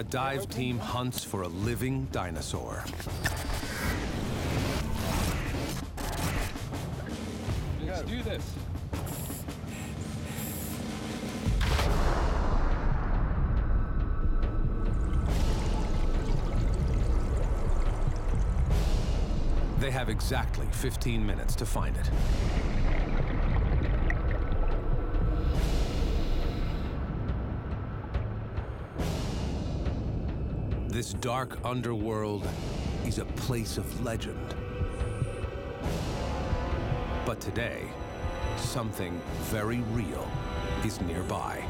a dive team hunts for a living dinosaur. Let's do this. They have exactly 15 minutes to find it. This dark underworld is a place of legend. But today, something very real is nearby.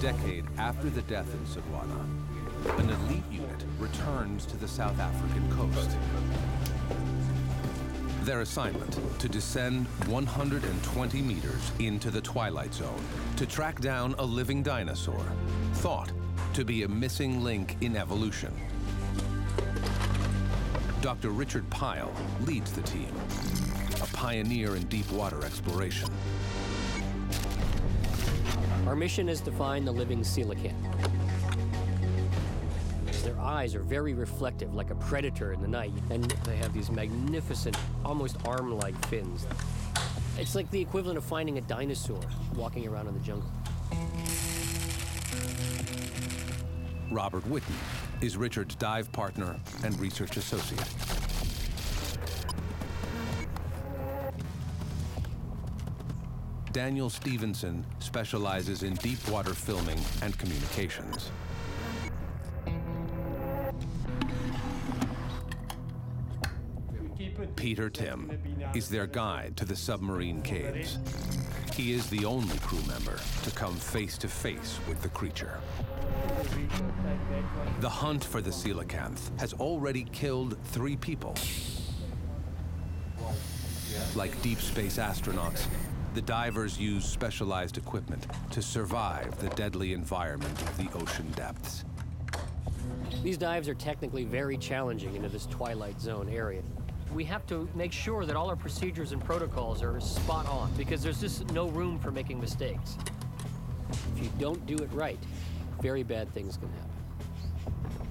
Decade after the death in Sodwana, an elite unit returns to the South African coast. Their assignment, to descend 120 meters into the twilight zone to track down a living dinosaur, thought to be a missing link in evolution. Dr. Richard Pyle leads the team, a pioneer in deep water exploration. Our mission is to find the living coelacanth. Their eyes are very reflective, like a predator in the night, and they have these magnificent, almost arm-like fins. It's like the equivalent of finding a dinosaur walking around in the jungle. Robert Whitney is Richard's dive partner and research associate. Daniel Stevenson specializes in deep water filming and communications. Peter Tim is their guide to the submarine caves. He is the only crew member to come face to face with the creature. The hunt for the coelacanth has already killed 3 people. Like deep space astronauts, the divers use specialized equipment to survive the deadly environment of the ocean depths. These dives are technically very challenging into this twilight zone area. We have to make sure that all our procedures and protocols are spot on, because there's just no room for making mistakes. If you don't do it right, very bad things can happen.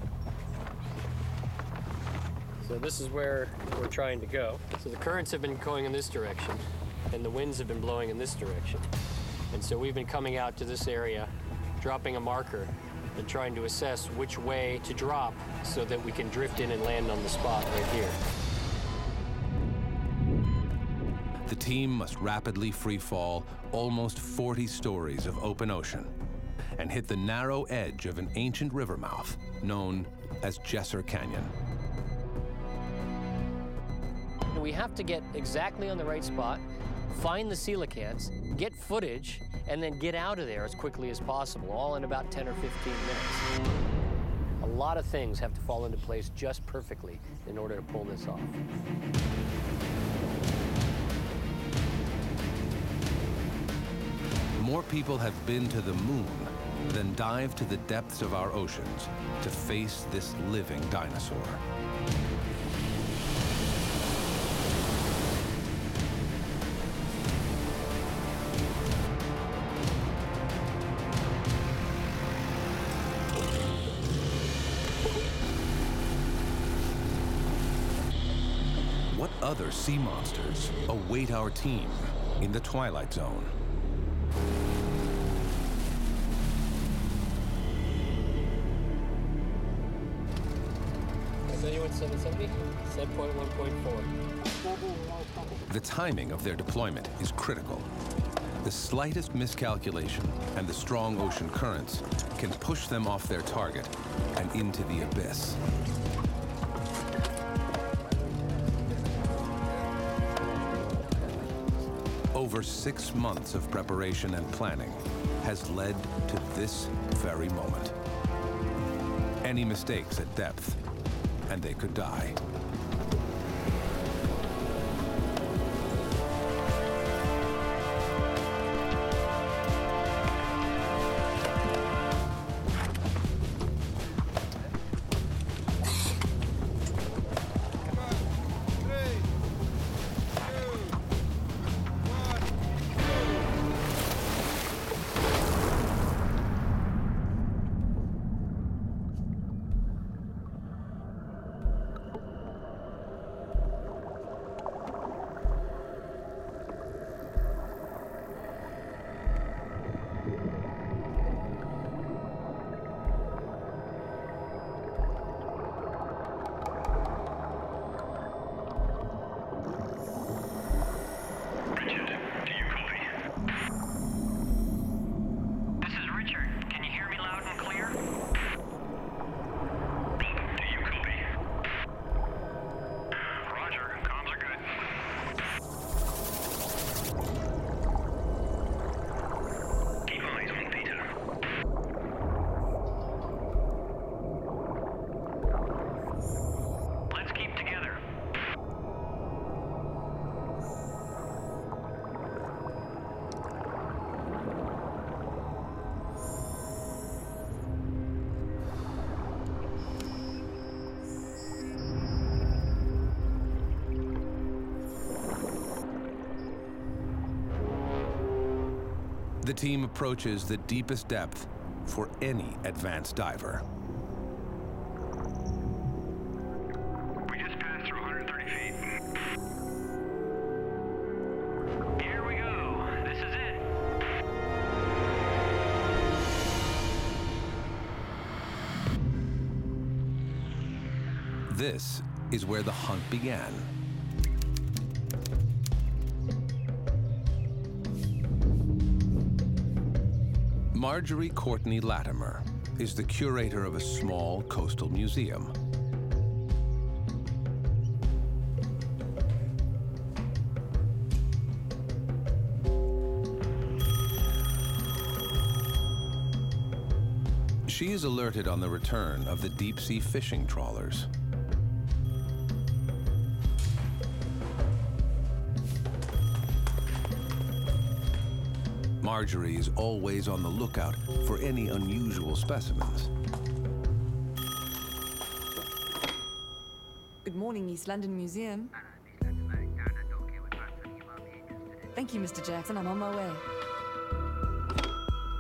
So this is where we're trying to go. So the currents have been going in this direction, and the winds have been blowing in this direction. And so we've been coming out to this area, dropping a marker, and trying to assess which way to drop so that we can drift in and land on the spot right here. The team must rapidly free fall almost 40 stories of open ocean and hit the narrow edge of an ancient river mouth known as Jesser Canyon. We have to get exactly on the right spot, find the coelacanths, get footage, and then get out of there as quickly as possible, all in about 10 or 15 minutes. A lot of things have to fall into place just perfectly in order to pull this off. More people have been to the moon than dive to the depths of our oceans to face this living dinosaur. Other sea monsters await our team in the twilight zone. 7.77, 7.1.4. The timing of their deployment is critical. The slightest miscalculation and the strong ocean currents can push them off their target and into the abyss. Over 6 months of preparation and planning has led to this very moment. Any mistakes at depth, and they could die. The team approaches the deepest depth for any advanced diver. We just passed through 130 feet. Here we go. This is it. This is where the hunt began. Marjorie Courtney Latimer is the curator of a small coastal museum. She is alerted on the return of the deep-sea fishing trawlers. Marjorie is always on the lookout for any unusual specimens. Good morning, East London Museum. Thank you, Mr. Jackson. I'm on my way.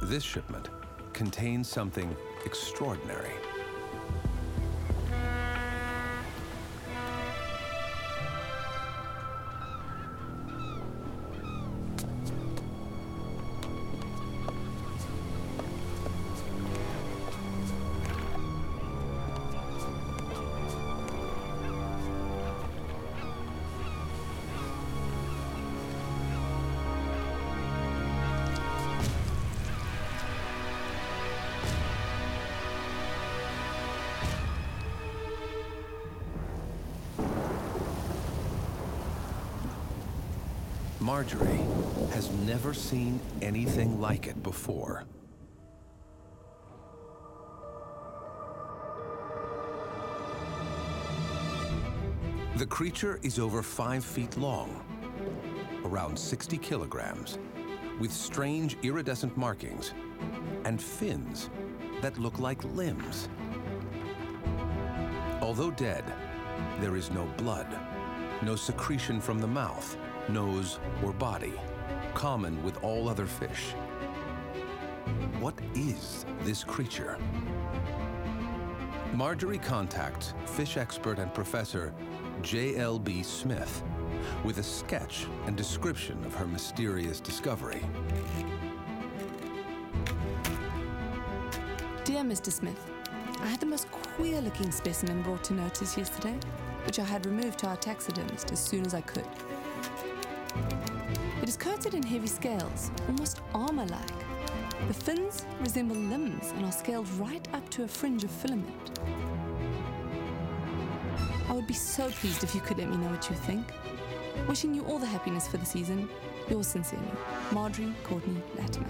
This shipment contains something extraordinary. Marjorie has never seen anything like it before. The creature is over 5 feet long, around 60 kilograms, with strange iridescent markings and fins that look like limbs. Although dead, there is no blood, no secretion from the mouth, nose, or body, common with all other fish. What is this creature? Marjorie contacts fish expert and professor J.L.B. Smith with a sketch and description of her mysterious discovery. Dear Mr. Smith, I had the most queer-looking specimen brought to notice yesterday, which I had removed to our taxidermist as soon as I could. It is coated in heavy scales, almost armor-like. The fins resemble limbs and are scaled right up to a fringe of filament. I would be so pleased if you could let me know what you think. Wishing you all the happiness for the season, yours sincerely, Marjorie Courtney Latimer.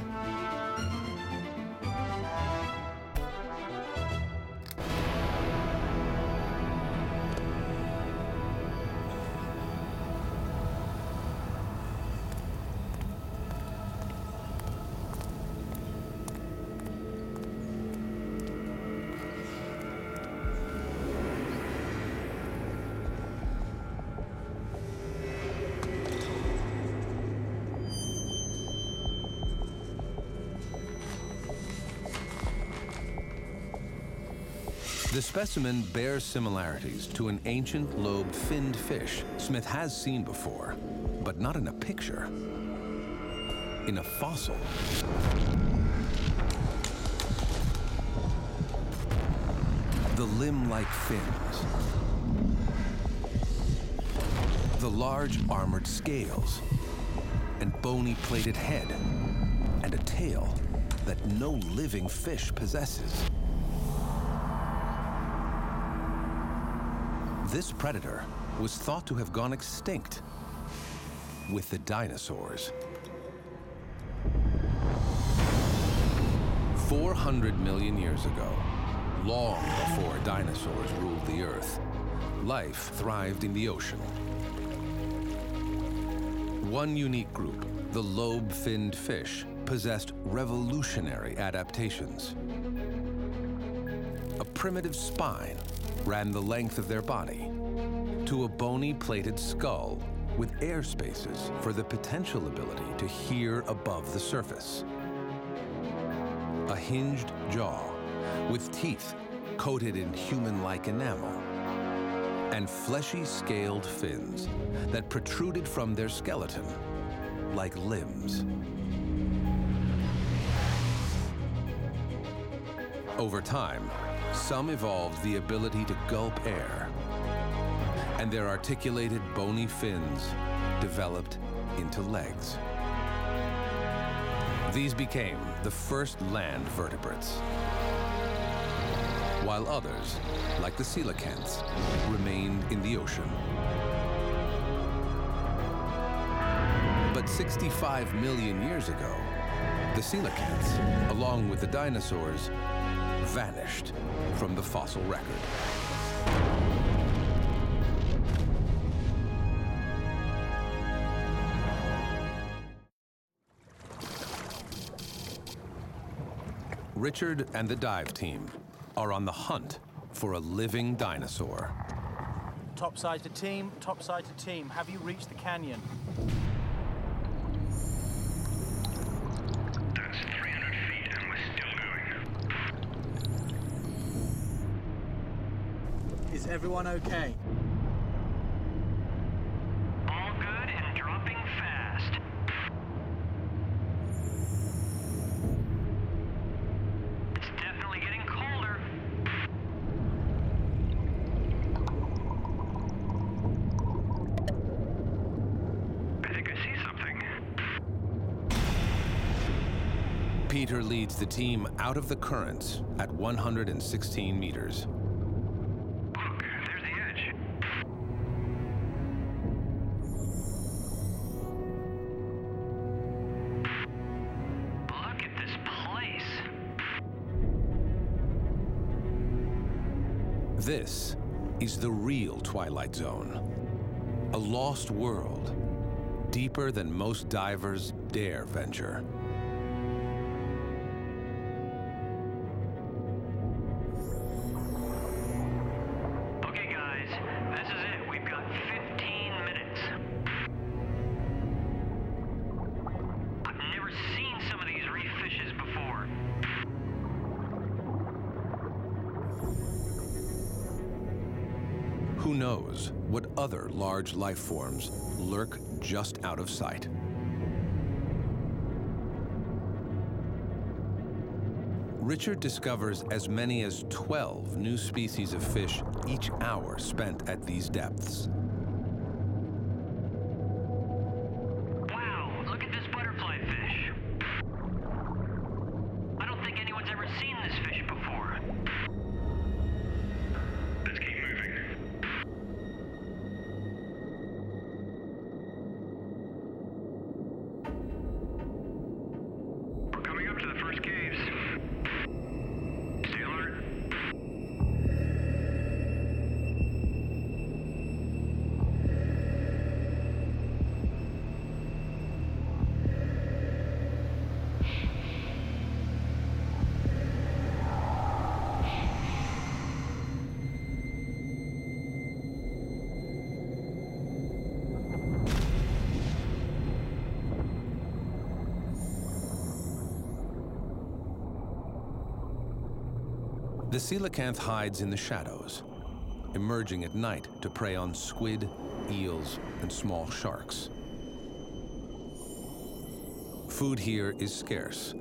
The specimen bears similarities to an ancient lobe-finned fish Smith has seen before, but not in a picture, in a fossil. The limb-like fins, the large armored scales, and bony plated head, and a tail that no living fish possesses. This predator was thought to have gone extinct with the dinosaurs. 400 million years ago, long before dinosaurs ruled the Earth, life thrived in the ocean. One unique group, the lobe-finned fish, possessed revolutionary adaptations. A primitive spine ran the length of their body to a bony plated skull with air spaces for the potential ability to hear above the surface. A hinged jaw with teeth coated in human-like enamel and fleshy scaled fins that protruded from their skeleton like limbs. Over time, some evolved the ability to gulp air, and their articulated bony fins developed into legs. These became the first land vertebrates, while others, like the coelacanths, remained in the ocean. But 65 million years ago, the coelacanths, along with the dinosaurs, vanished from the fossil record. Richard and the dive team are on the hunt for a living dinosaur. Topside to team, topside to team. Have you reached the canyon? Everyone okay? All good and dropping fast. It's definitely getting colder. I think I see something. Peter leads the team out of the currents at 116 meters. This is the real Twilight Zone, a lost world deeper than most divers dare venture. Okay, guys, this is it. We've got 15 minutes. I've never seen some of these reef fishes before. Who knows what other large life forms lurk just out of sight? Richard discovers as many as 12 new species of fish each hour spent at these depths. Wow, look at this butterfly fish. I don't think anyone's ever seen this fish before. Let's keep moving. We're coming up to the first caves. The coelacanth hides in the shadows, emerging at night to prey on squid, eels, and small sharks. Food here is scarce,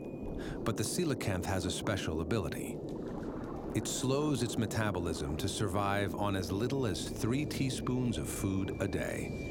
but the coelacanth has a special ability. It slows its metabolism to survive on as little as 3 teaspoons of food a day.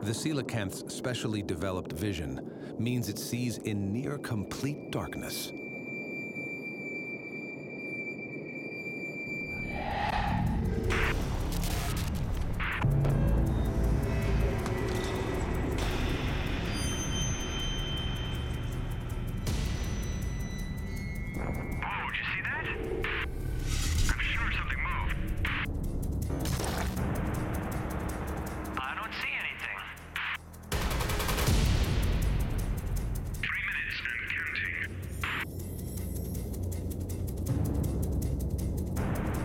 The coelacanth's specially developed vision means it sees in near complete darkness.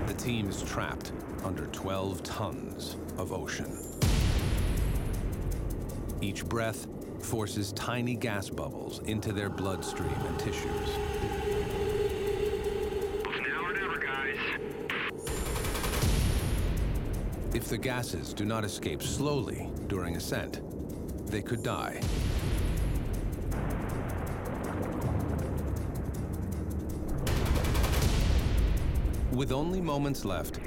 The team is trapped under 12 tons of ocean. Each breath forces tiny gas bubbles into their bloodstream and tissues. Now or never, guys. If the gases do not escape slowly during ascent, they could die. With only moments left,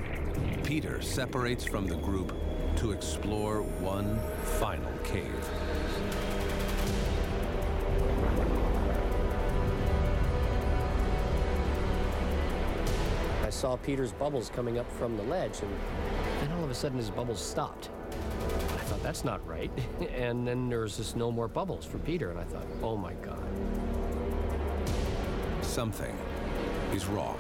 Peter separates from the group to explore one final cave. I saw Peter's bubbles coming up from the ledge, and then all of a sudden his bubbles stopped. I thought, that's not right. And then there was just no more bubbles for Peter, and I thought, oh my God. Something is wrong.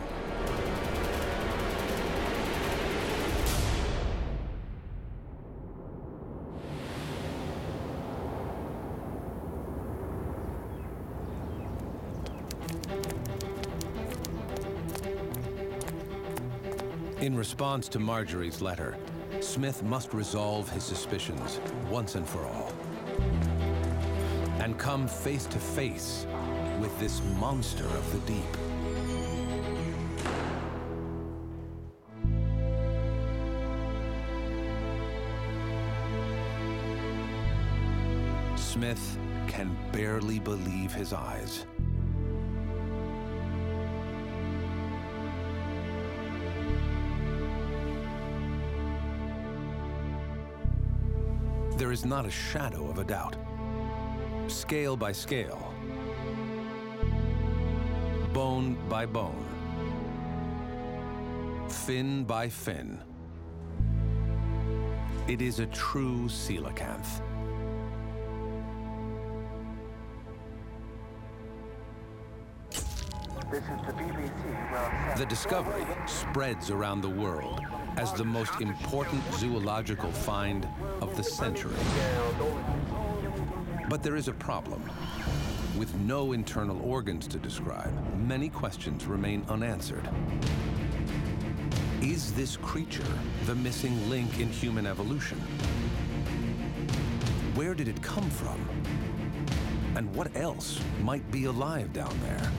In response to Marjorie's letter, Smith must resolve his suspicions once and for all, and come face to face with this monster of the deep. Smith can barely believe his eyes. There is not a shadow of a doubt. Scale by scale, bone by bone, fin by fin, it is a true coelacanth. This is the BBC. The discovery spreads around the world. as the most important zoological find of the century. But there is a problem. With no internal organs to describe, many questions remain unanswered. Is this creature the missing link in human evolution? Where did it come from? And what else might be alive down there?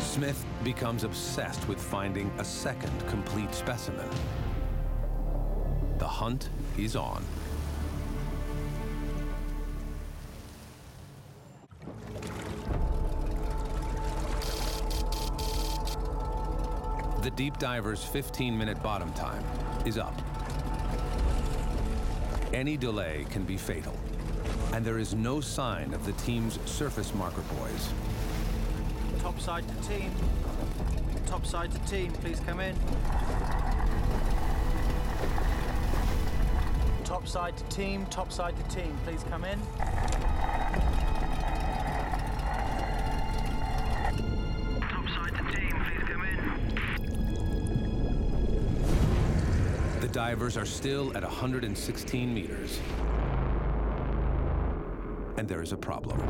Smith becomes obsessed with finding a second complete specimen. The hunt is on. The deep diver's 15-minute bottom time is up. Any delay can be fatal, and there is no sign of the team's surface marker boys. Topside to team. Topside to team, please come in. Topside to team. Topside to team, please come in. Divers are still at 116 meters. And there is a problem.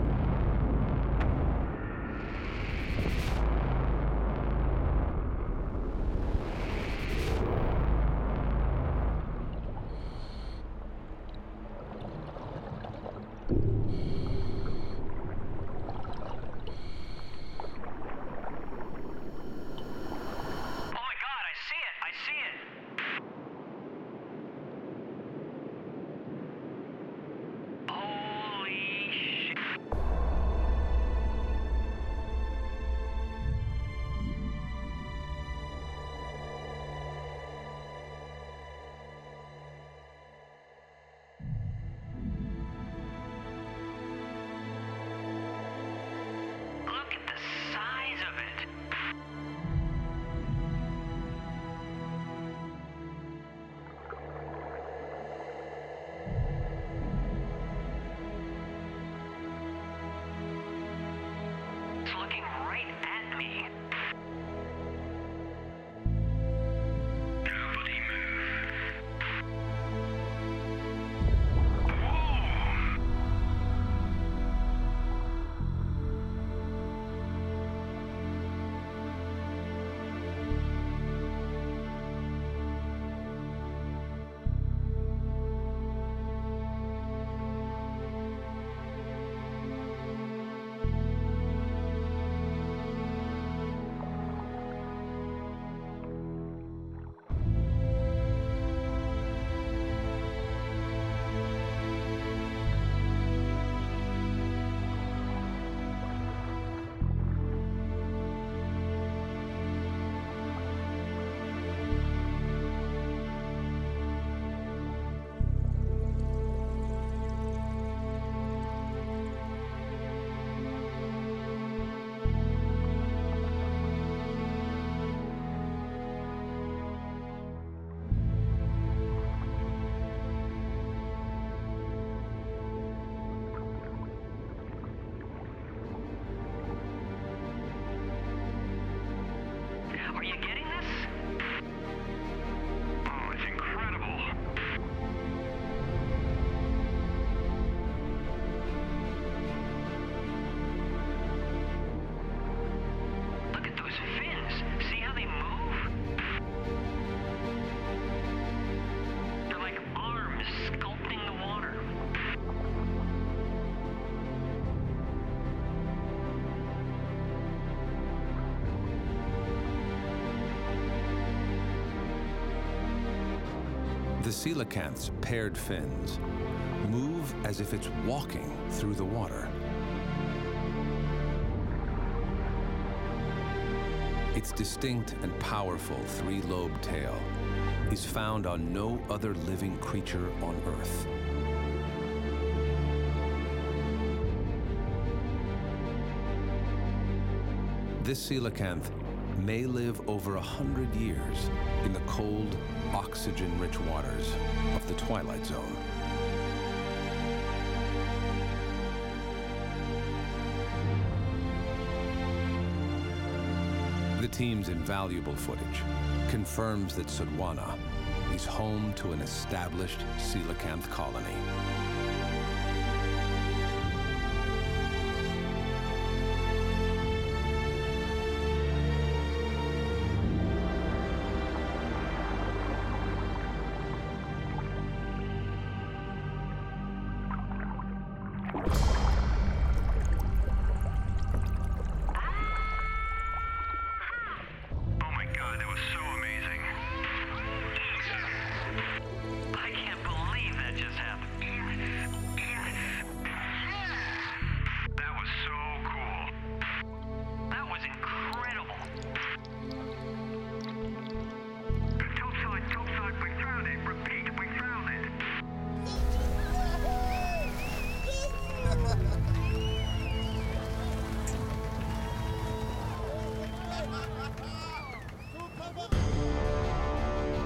Coelacanth's paired fins move as if it's walking through the water. Its distinct and powerful three-lobed tail is found on no other living creature on Earth. This coelacanth may live over 100 years in the cold, oxygen-rich waters of the Twilight Zone. The team's invaluable footage confirms that Sodwana is home to an established coelacanth colony.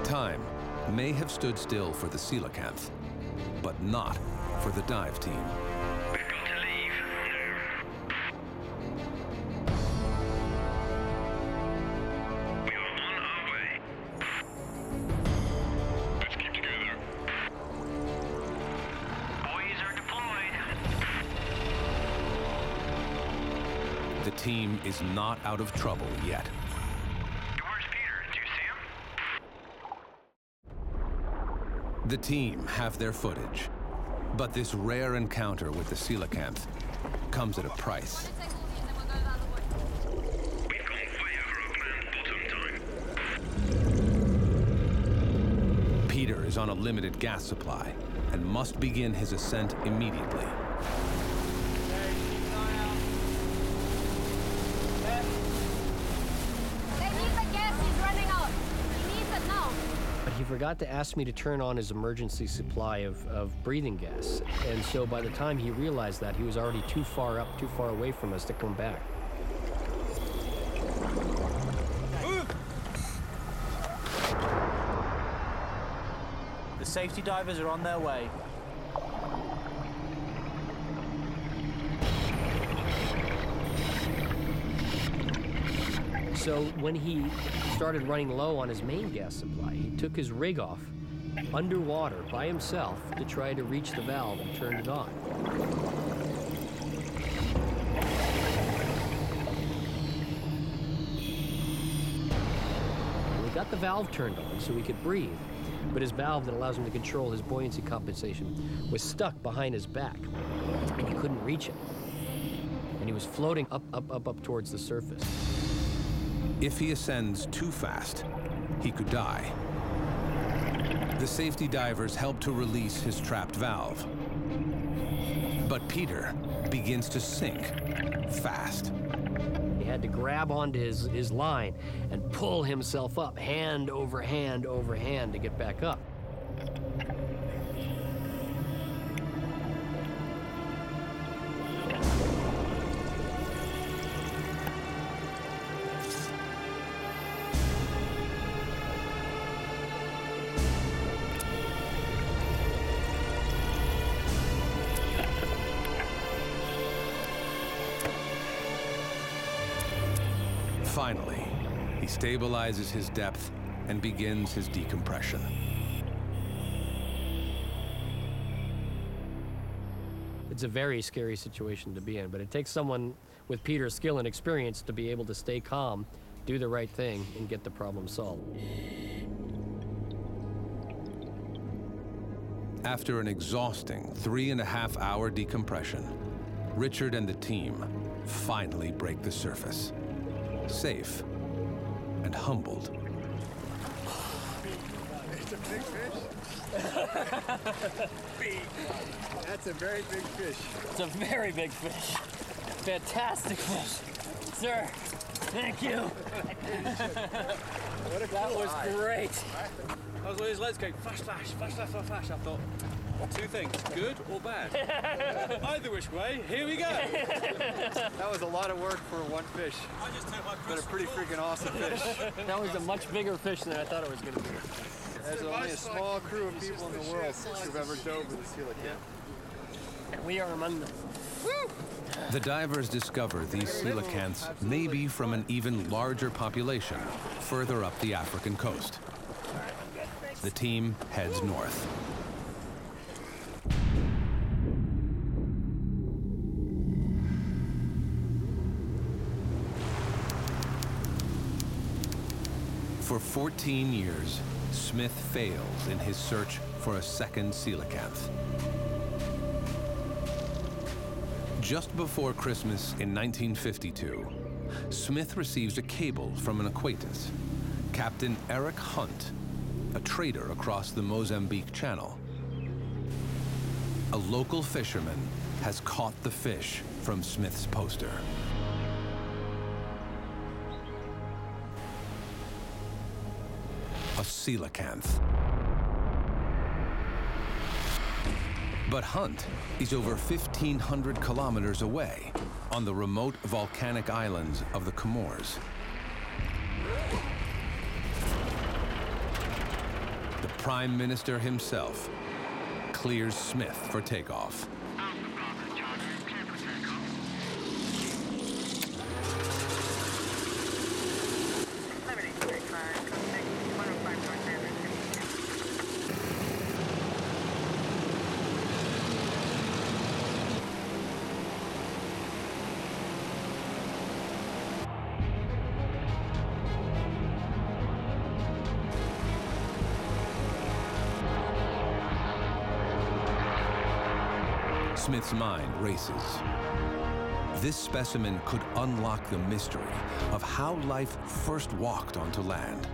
Time may have stood still for the coelacanth, but not for the dive team. We've got to leave. We are on our way. Let's keep together. Boys are deployed. The team is not out of trouble yet. The team have their footage, but this rare encounter with the coelacanth comes at a price. We've gone way over our planned bottom time. Peter is on a limited gas supply and must begin his ascent immediately. He forgot to ask me to turn on his emergency supply of breathing gas. And so by the time he realized that, he was already too far up, too far away from us to come back. The safety divers are on their way. So when he started running low on his main gas supply, he took his rig off underwater by himself to try to reach the valve and turn it on. We got the valve turned on so he could breathe, but his valve that allows him to control his buoyancy compensation was stuck behind his back, and he couldn't reach it. And he was floating up towards the surface. If he ascends too fast, he could die. The safety divers help to release his trapped valve. But Peter begins to sink fast. He had to grab onto his line and pull himself up, hand over hand over hand, to get back up. Finally, he stabilizes his depth and begins his decompression. It's a very scary situation to be in, but it takes someone with Peter's skill and experience to be able to stay calm, do the right thing, and get the problem solved. After an exhausting 3.5-hour decompression, Richard and the team finally break the surface. Safe and humbled. It's a big fish. Big. That's a very big fish. It's a very big fish. Fantastic fish. Sir, thank you. What a that was eye. Great. I was on his legs going, flash. I thought, two things, good or bad? Either which way, here we go. That was a lot of work for one fish, but a pretty freaking awesome fish. That was a much bigger fish than I thought it was going to be. There's only a small crew of people in the world who've ever dove with a coelacanth. And we are among them. Woo! The divers discover these coelacanths may be from an even larger population further up the African coast. The team heads north. For 14 years, Smith fails in his search for a second coelacanth. Just before Christmas in 1952, Smith receives a cable from an acquaintance, Captain Eric Hunt, a trader across the Mozambique Channel. A local fisherman has caught the fish from Smith's poster. A coelacanth. But Hunt is over 1,500 kilometers away on the remote volcanic islands of the Comoros. The Prime Minister himself clears Smith for takeoff. Smith's mind races. This specimen could unlock the mystery of how life first walked onto land.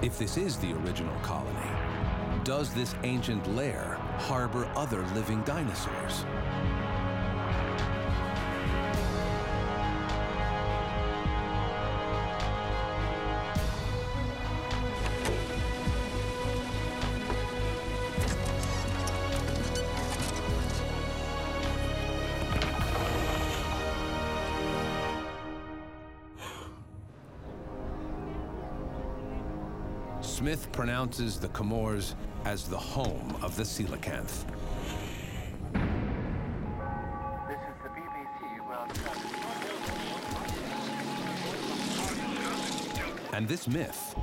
If this is the original colony, does this ancient lair harbor other living dinosaurs? Smith pronounces the Comoros as the home of the coelacanth. This is the BBC World Cup. And this myth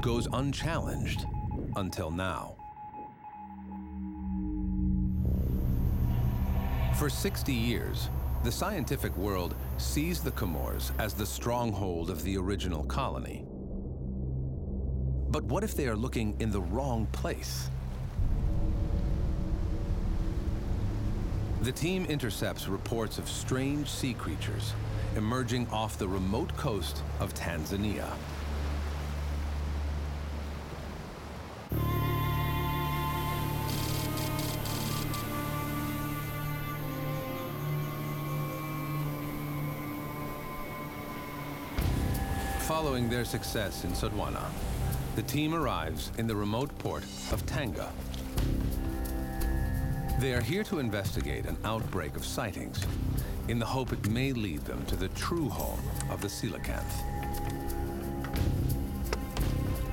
goes unchallenged until now. For 60 years, the scientific world sees the Comoros as the stronghold of the original colony. But what if they are looking in the wrong place? The team intercepts reports of strange sea creatures emerging off the remote coast of Tanzania. Following their success in Sodwana, the team arrives in the remote port of Tanga. They are here to investigate an outbreak of sightings in the hope it may lead them to the true home of the coelacanth.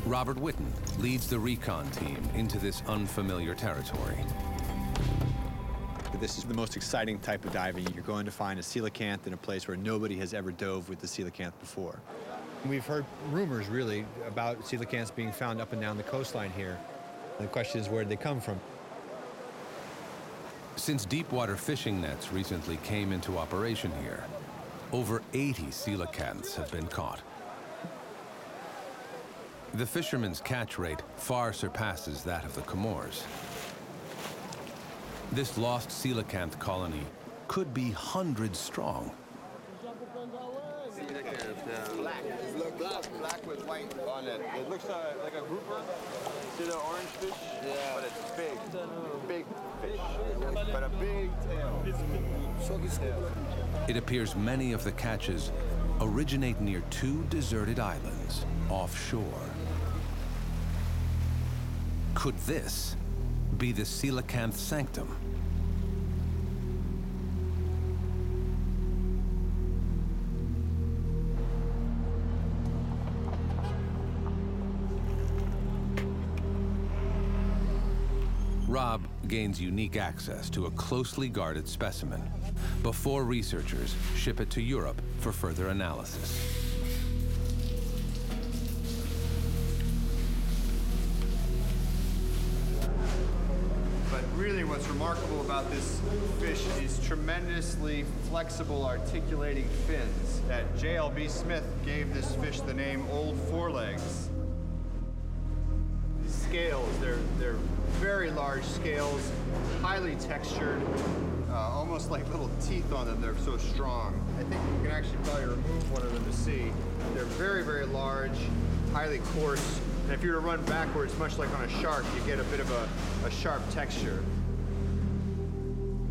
Robert Whitney leads the recon team into this unfamiliar territory. This is the most exciting type of diving. You're going to find a coelacanth in a place where nobody has ever dove with the coelacanth before. We've heard rumors, really, about coelacanths being found up and down the coastline here. The question is, where did they come from? Since deepwater fishing nets recently came into operation here, over 80 coelacanths have been caught. The fishermen's catch rate far surpasses that of the Comoros. This lost coelacanth colony could be hundreds strong. Black with white on it. It looks like a grouper. See the orange fish? Yeah. But it's big. Big fish. But a big tail. It appears many of the catches originate near two deserted islands offshore. Could this be the coelacanth sanctum? Rob gains unique access to a closely guarded specimen before researchers ship it to Europe for further analysis. But really what's remarkable about this fish is tremendously flexible articulating fins that J.L.B. Smith gave this fish the name Old Forelegs. Scales, they're very large scales, highly textured, almost like little teeth on them, they're so strong. I think you can actually probably remove one of them to see. They're very, very large, highly coarse, and if you were to run backwards, much like on a shark, you get a bit of a sharp texture.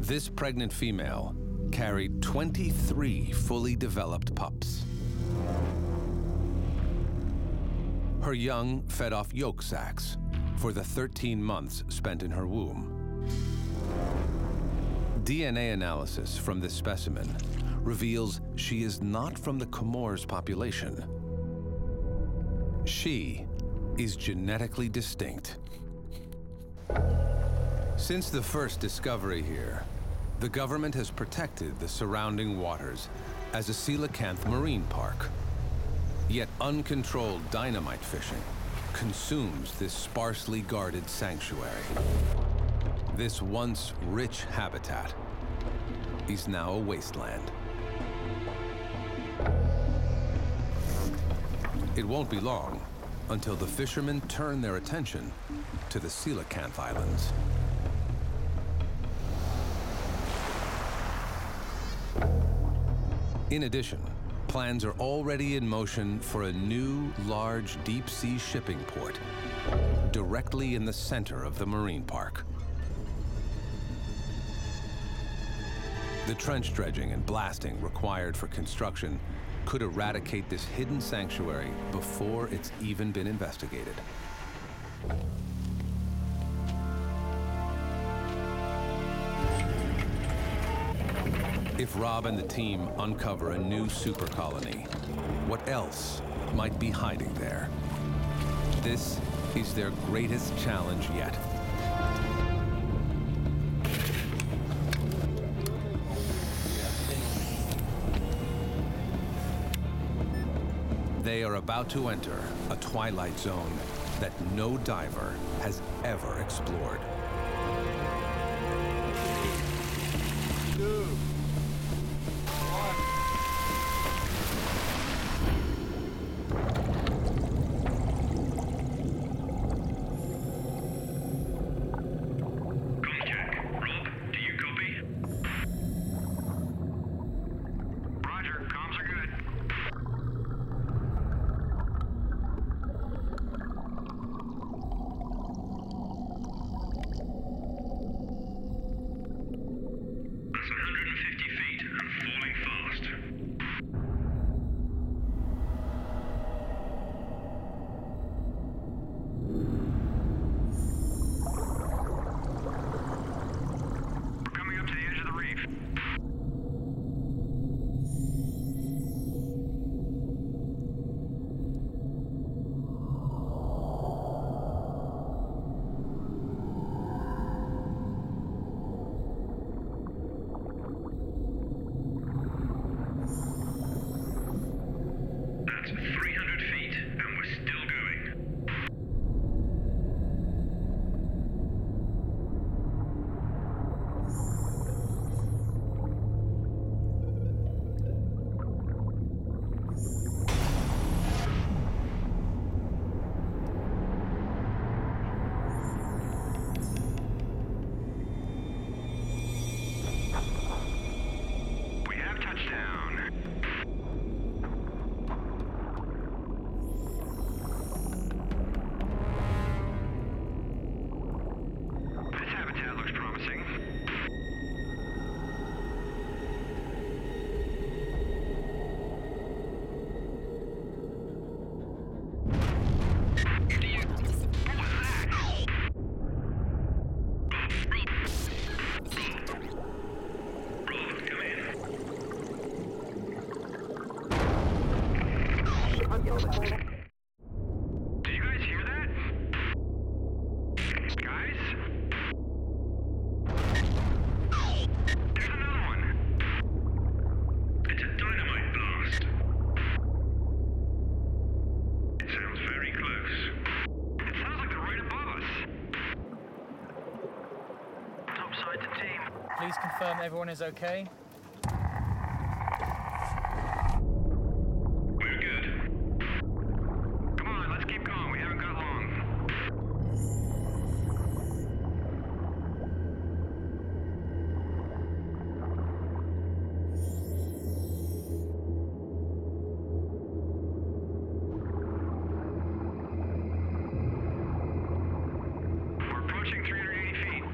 This pregnant female carried 23 fully developed pups. Her young fed off yolk sacs for the 13 months spent in her womb. DNA analysis from this specimen reveals she is not from the Comoros population. She is genetically distinct. Since the first discovery here, the government has protected the surrounding waters as a coelacanth marine park. Yet uncontrolled dynamite fishing consumes this sparsely guarded sanctuary. This once rich habitat is now a wasteland. It won't be long until the fishermen turn their attention to the coelacanth islands. In addition, plans are already in motion for a new, large deep-sea shipping port directly in the center of the marine park. The trench dredging and blasting required for construction could eradicate this hidden sanctuary before it's even been investigated. If Rob and the team uncover a new super colony, what else might be hiding there? This is their greatest challenge yet. They are about to enter a twilight zone that no diver has ever explored. Do you guys hear that? Guys? Over to team. Please confirm everyone is okay. We're good. Come on, let's keep going. We haven't got long. We're approaching 380 feet.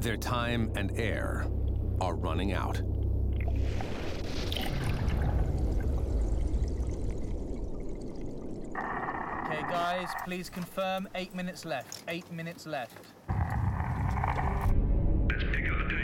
Their time and air are running out. Okay, guys, please confirm 8 minutes left. 8 minutes left. Let's pick up the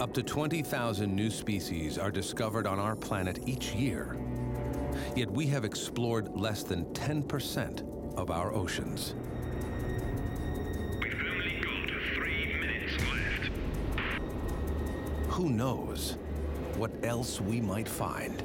Up to 20,000 new species are discovered on our planet each year, yet we have explored less than 10% of our oceans. We've only got 3 minutes left. Who knows what else we might find?